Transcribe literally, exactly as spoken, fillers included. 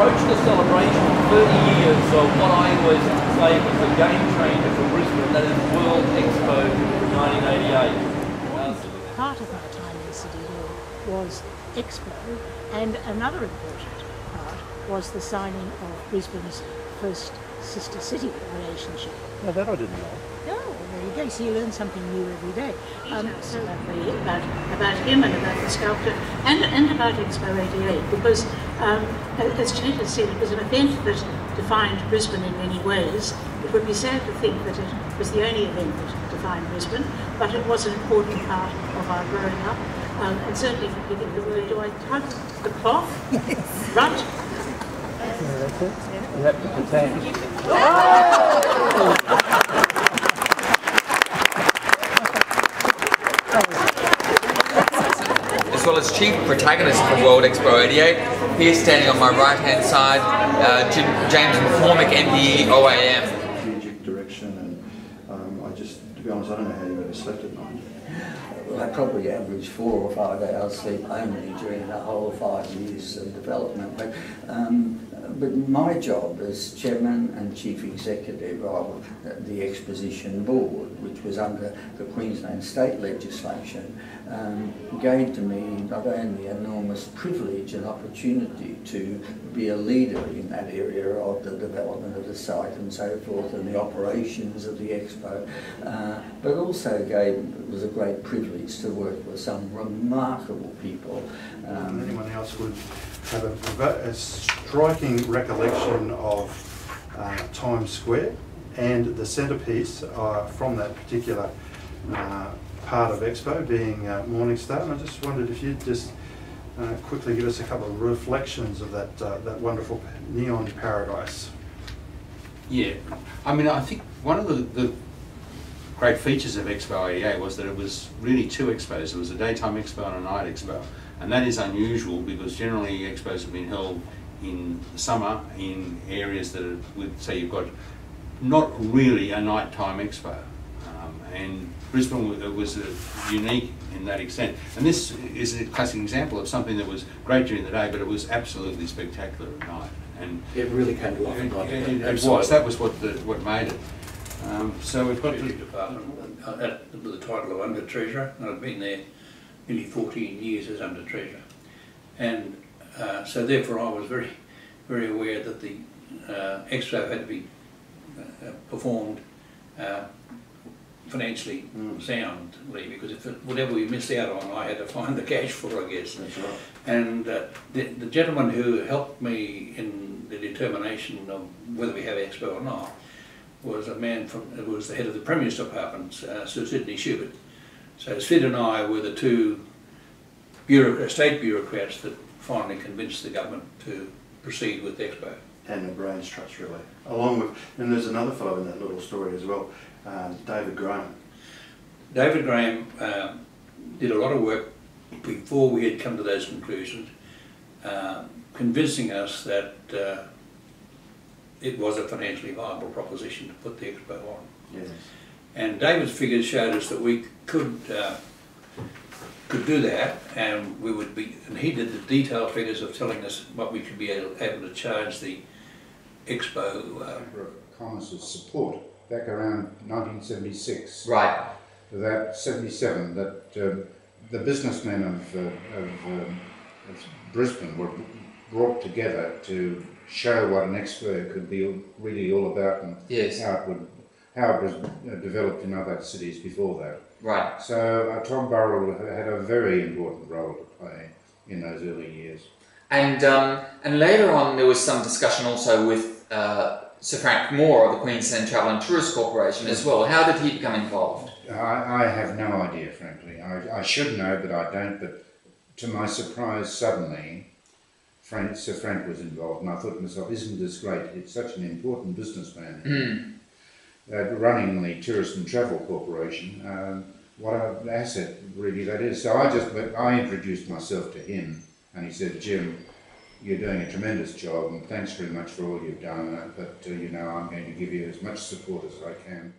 approached the celebration thirty years of what I always say was the game changer for Brisbane, that is World Expo nineteen eighty-eight. Part of my time in City Hall was Expo, and another important part was the signing of Brisbane's first sister city relationship. Now that I didn't know. Oh, there you go. So you learn something new every day. Um, so about, about him and about the sculptor and, and about Expo eighty-eight, because um, as Chet has said, it was an event that defined Brisbane in many ways. It would be sad to think that it was the only event that defined Brisbane, but it was an important part of our growing up. Um, and certainly for giving the word, do I tug the cloth? Yes. Right? Yeah, that's it. Yeah. You have to pretend. Oh! As well as chief protagonist for World Expo eighty-eight, here standing on my right-hand side, uh, James McCormick, M D E, O A M. Strategic direction, and um, I just, to be honest, I don't know how you ever slept at night. I probably averaged four or five hours sleep only during the whole five years of development. But, um, but my job as chairman and chief executive of the Exposition Board, which was under the Queensland state legislation, um, gave to me not only enormous privilege and opportunity to be a leader in that area of the development of the site and so forth and the operations of the Expo, uh, but also gave, it was a great privilege to work with some remarkable people. Um, Anyone else would have a, a striking recollection of uh, Times Square, and the centrepiece uh, from that particular uh, part of Expo being uh, Morningstar. And I just wondered if you'd just uh, quickly give us a couple of reflections of that, uh, that wonderful neon paradise. Yeah, I mean, I think one of the, the great features of Expo eighty-eight was that it was really two expos. It was a daytime expo and a night expo, and that is unusual because generally expos have been held in the summer in areas that would say you've got not really a nighttime expo, um, and Brisbane was uh, unique in that extent. And this is a classic example of something that was great during the day, but it was absolutely spectacular at night. And it really came to life at night. It, it, it was. That was what the, what made it. Um, so we've got the department with the title of Under Treasurer, and I've been there nearly fourteen years as Under Treasurer, and uh, so therefore I was very, very aware that the uh, Expo had to be uh, performed uh, financially mm. soundly, because if it, whatever we missed out on, I had to find the cash for, I guess. That's right. And uh, the, the gentleman who helped me in the determination of whether we have Expo or not was a man from, it was the head of the Premier's Department, uh, Sir Sidney Schubert. So Sid and I were the two bureaucrat, state bureaucrats that finally convinced the government to proceed with Expo. And the brains trust really. Along with, and there's another fellow in that little story as well, uh, David Graham. David Graham uh, did a lot of work before we had come to those conclusions, uh, convincing us that uh, it was a financially viable proposition to put the Expo on. Yes. And David's figures showed us that we could uh, could do that, and we would be. And he did the detailed figures of telling us what we could be able, able to charge the Expo. Uh, Congress's support back around nineteen seventy-six. Right. That seventy-seven. That um, the businessmen of, uh, of um, Brisbane were brought together to show what an expo could be really all about, and yes. how it would, how it was developed in other cities before that. Right. So uh, Tom Burrell had a very important role to play in those early years. And um, and later on, there was some discussion also with uh, Sir Frank Moore of the Queensland Travel and Tourist Corporation as well. How did he become involved? I, I have no idea, frankly. I, I should know, but I don't. But to my surprise, suddenly, Frank, Sir Frank was involved, and I thought to myself, isn't this great? It's such an important businessman. Mm. Uh, running the Tourist and Travel Corporation, um, what an asset really that is. So I just, but I introduced myself to him, and he said, Jim, you're doing a tremendous job, and thanks very much for all you've done, but uh, you know, I'm going to give you as much support as I can.